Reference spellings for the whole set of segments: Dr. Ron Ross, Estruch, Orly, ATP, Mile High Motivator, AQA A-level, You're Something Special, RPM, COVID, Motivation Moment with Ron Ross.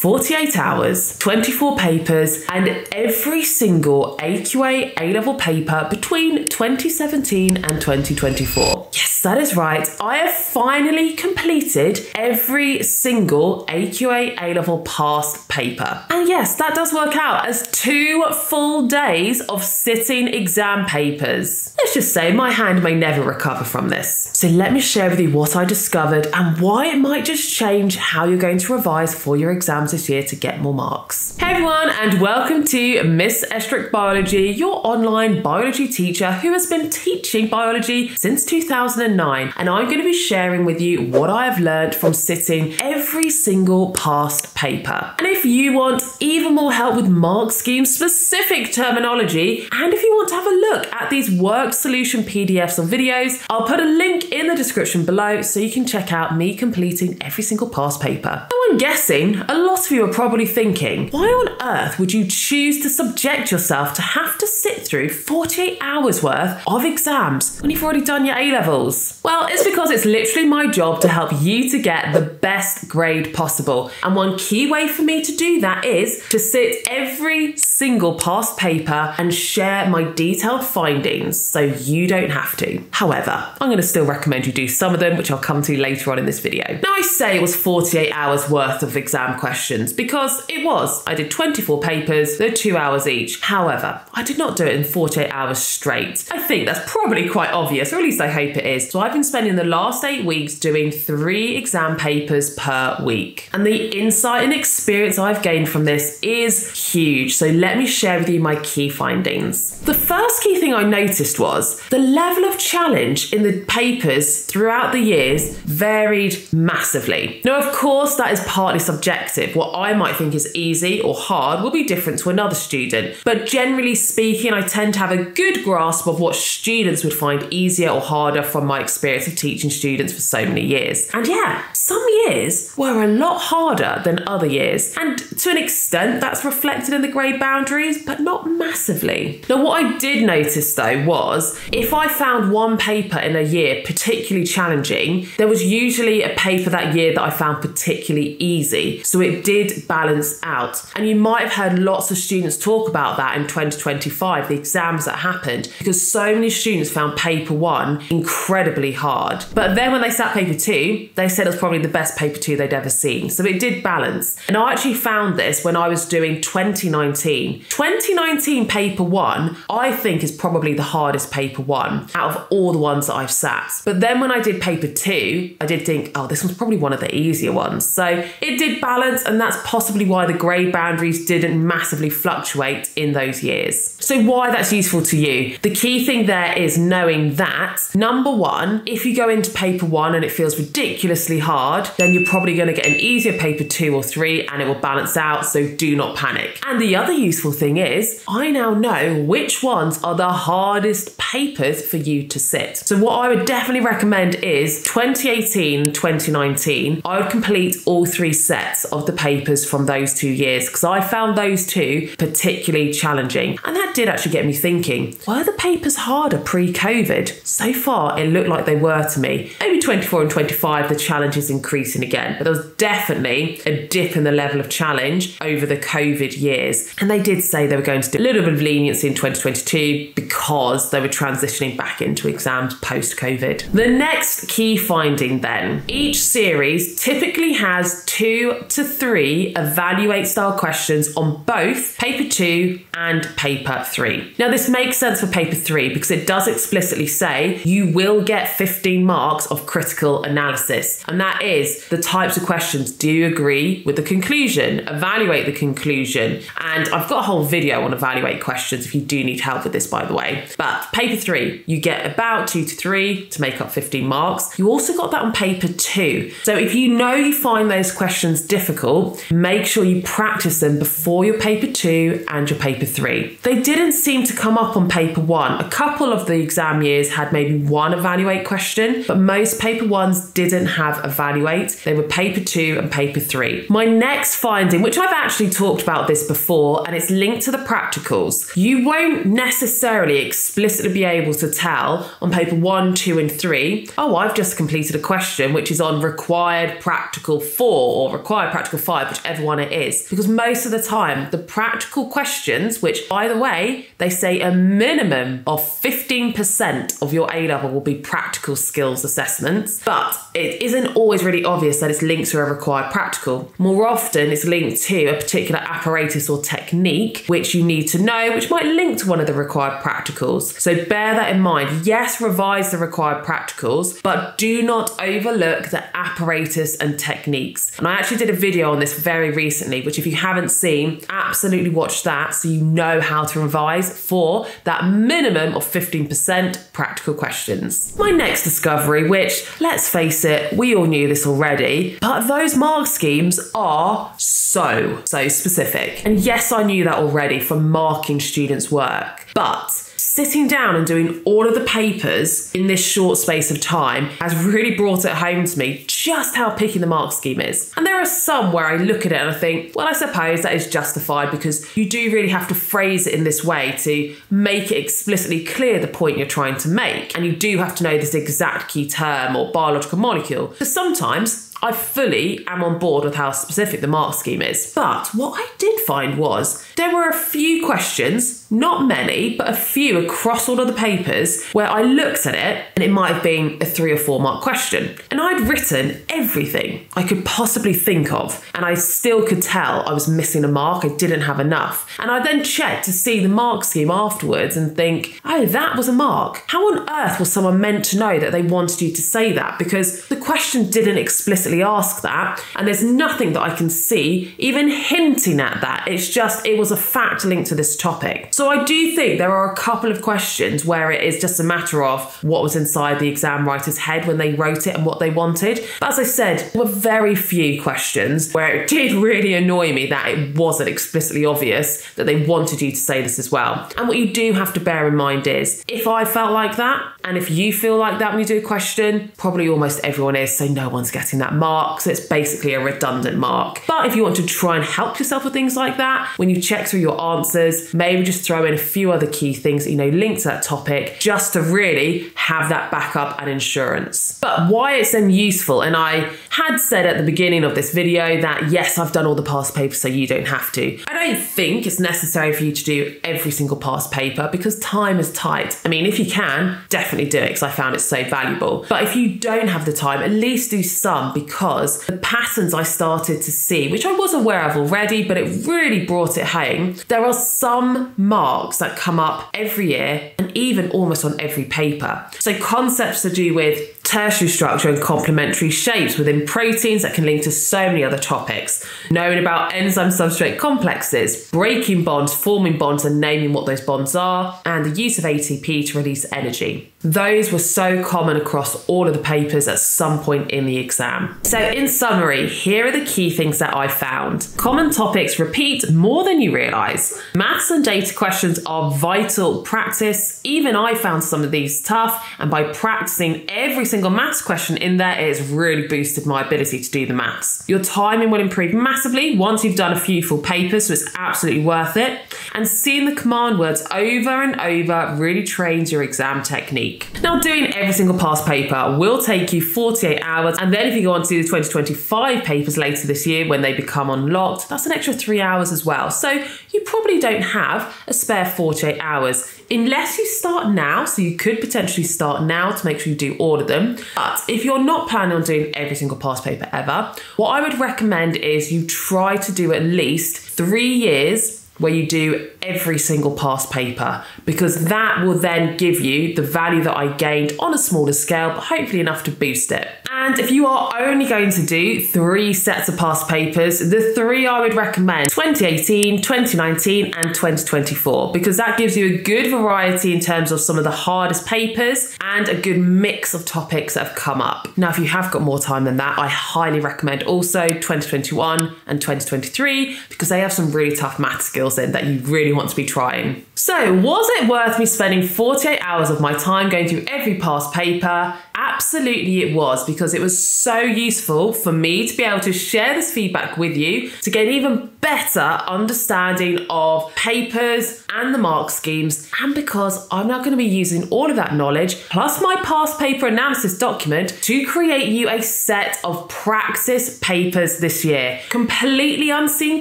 48 hours, 24 papers, and every single AQA A-level paper between 2017 and 2024. Yes, that is right. I have finally completed every single AQA A-level past paper. And yes, that does work out as 2 full days of sitting exam papers. Let's just say my hand may never recover from this. So let me share with you what I discovered and why it might just change how you're going to revise for your exams this year to get more marks. Hey everyone, and welcome to Miss Estruch Biology, your online biology teacher who has been teaching biology since 2009. And I'm going to be sharing with you what I have learned from sitting every single past paper. And if you want even more help with mark scheme specific terminology, and if you want to have a look at these work solution PDFs or videos, I'll put a link in the description below so you can check out me completing every single past paper. Now I'm guessing a lot of you are probably thinking, why on earth would you choose to subject yourself to have to sit through 48 hours worth of exams when you've already done your A-levels? Well, it's because it's literally my job to help you to get the best grade possible. And one key way for me to do that is to sit every single past paper and share my detailed findings so you don't have to. However, I'm going to still recommend you do some of them, which I'll come to later on in this video. Now, I say it was 48 hours worth of exam questions because it was. I did 24 papers, they're 2 hours each. However, I did not do it in 48 hours straight. I think that's probably quite obvious, or at least I hope it is. So I've been spending the last 8 weeks doing 3 exam papers per week. And the insight and experience I've gained from this is huge. So let me share with you my key findings. The first key thing I noticed was the level of challenge in the papers throughout the years varied massively. Now, of course, that is partly subjective. What I might think is easy or hard will be different to another student. But generally speaking, I tend to have a good grasp of what students would find easier or harder from my experience of teaching students for so many years. And yeah, some years were a lot harder than other years. And to an extent, that's reflected in the grade boundaries, but not massively. Now, what I did notice though was if I found one paper in a year particularly challenging, there was usually a paper that year that I found particularly easy. So it did balance out. And you might have heard lots of students talk about that in 2025, the exams that happened, because so many students found paper 1 incredibly hard. But then when they sat paper 2, they said it was probably the best paper 2 they'd ever seen. So it did balance. And I actually found this when I was doing 2019. 2019 paper 1, I think, is probably the hardest paper 1 out of all the ones that I've sat. But then when I did paper 2, I did think, oh, this one's probably one of the easier ones. So it did balance, and that's possibly why the grade boundaries didn't massively fluctuate in those years. So why that's useful to you? The key thing there is knowing that, number one, if you go into paper 1 and it feels ridiculously hard, then you're probably going to get an easier paper 2 or 3 and it will balance out, so do not panic. And the other useful thing is I now know which ones are the hardest papers for you to sit. So what I would definitely recommend is 2018, 2019, I would complete all 3 sets of the papers from those 2 years because I found those 2 particularly challenging. And that did actually get me thinking, were the papers harder pre-COVID? So far, it looked like they were to me. Maybe 24 and 25, the challenge is increasing again, but there was definitely a dip in the level of challenge over the COVID years. And they did say they were going to do a little bit of leniency in 2022 because they were transitioning back into exams post-COVID. The next key finding then, each series typically has 2 to 3 evaluate style questions on both paper 2 and paper 3. Now, this makes sense for paper 3 because it does explicitly say you will get 15 marks of critical analysis. And that is the types of questions. Do you agree with the conclusion? Evaluate the conclusion. And I've got a whole video on evaluate questions if you do need help with this, by the way. But paper 3, you get about 2 to 3 to make up 15 marks. You also got that on paper 2. So if you know you find those questions difficult, make sure you practice them before your paper 2 and your paper 3. They didn't seem to come up on paper 1. A couple of the exam years had maybe 1 evaluate question, but most paper 1s didn't have evaluate. They were paper 2 and paper 3. My next finding, which I've actually talked about this before, and it's linked to the practicals. You won't necessarily explicitly be able to tell on paper 1, 2, and 3, oh, I've just completed a question which is on required practical 4 or required practical 5. 5, whichever one it is. Because most of the time, the practical questions, which by the way, they say a minimum of 15% of your A-level will be practical skills assessments, but it isn't always really obvious that it's linked to a required practical. More often, it's linked to a particular apparatus or technique, which you need to know, which might link to one of the required practicals. So bear that in mind. Yes, revise the required practicals, but do not overlook the apparatus and techniques. And I actually did a video on this very recently, which if you haven't seen, absolutely watch that so you know how to revise for that minimum of 15% practical questions. My next discovery, which let's face it, we all knew this already, but those mark schemes are so specific. And yes, I knew that already from marking students' work, but sitting down and doing all of the papers in this short space of time has really brought it home to me just how picky the mark scheme is. And there are some where I look at it and I think, well, I suppose that is justified because you do really have to phrase it in this way to make it explicitly clear the point you're trying to make. And you do have to know this exact key term or biological molecule. But sometimes I fully am on board with how specific the mark scheme is. But what I did find was there were a few questions, not many, but a few across all of the papers where I looked at it and it might have been a 3 or 4 mark question. And I'd written everything I could possibly think of and I still could tell I was missing a mark, I didn't have enough. And I then checked to see the mark scheme afterwards and think, oh, that was a mark. How on earth was someone meant to know that they wanted you to say that? Because the question didn't explicitly ask that, and there's nothing that I can see even hinting at that. It's just, it was a fact linked to this topic. So I do think there are a couple of questions where it is just a matter of what was inside the exam writer's head when they wrote it and what they wanted. But as I said, there were very few questions where it did really annoy me that it wasn't explicitly obvious that they wanted you to say this as well. And what you do have to bear in mind is, if I felt like that, and if you feel like that when you do a question, probably almost everyone is, so no one's getting that mark, so it's basically a redundant mark. But if you want to try and help yourself with things like that, when you check through your answers, maybe just throw in a few other key things that you know linked to that topic, just to really have that backup and insurance. But why it's then useful, and I had said at the beginning of this video that yes, I've done all the past papers so you don't have to. I don't think it's necessary for you to do every single past paper because time is tight. I mean, if you can, definitely do it because I found it so valuable. But if you don't have the time, at least do some, because the patterns I started to see, which I was aware of already, but it really brought it home. There are some marks that come up every year and even almost on every paper. So concepts to do with tertiary structure and complementary shapes within proteins that can link to so many other topics. Knowing about enzyme substrate complexes, breaking bonds, forming bonds and naming what those bonds are, and the use of ATP to release energy. Those were so common across all of the papers at some point in the exam. So in summary, here are the key things that I found. Common topics repeat more than you realise. Maths and data questions are vital practice. Even I found some of these tough, and by practicing every single maths question in there, it has really boosted my ability to do the maths. Your timing will improve massively once you've done a few full papers, so it's absolutely worth it. And seeing the command words over and over really trains your exam technique. Now, doing every single past paper will take you 48 hours, and then if you go on to the 2025 papers later this year when they become unlocked, that's an extra 3 hours as well. So you probably don't have a spare 48 hours unless you start now, so you could potentially start now to make sure you do all of them. But if you're not planning on doing every single past paper ever, what I would recommend is you try to do at least 3 years where you do every single past paper, because that will then give you the value that I gained on a smaller scale, but hopefully enough to boost it. And if you are only going to do 3 sets of past papers, the 3 I would recommend, 2018, 2019, and 2024, because that gives you a good variety in terms of some of the hardest papers and a good mix of topics that have come up. Now, if you have got more time than that, I highly recommend also 2021 and 2023, because they have some really tough math skills in that you really want to be trying. So, was it worth me spending 48 hours of my time going through every past paper? Absolutely it was, because it was so useful for me to be able to share this feedback with you to get an even better understanding of papers and the mark schemes, and because I'm now going to be using all of that knowledge plus my past paper analysis document to create you a set of practice papers this year. Completely unseen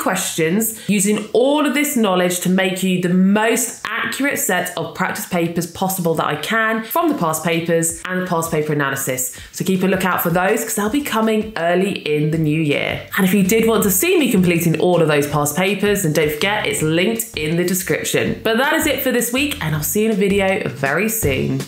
questions, using all of this knowledge to make you the most accurate set of practice papers possible that I can from the past papers and the past paper analysis. So keep a lookout for those because they'll be coming early in the new year. And if you did want to see me completing all of those past papers, then don't forget it's linked in the description. But that is it for this week, and I'll see you in a video very soon.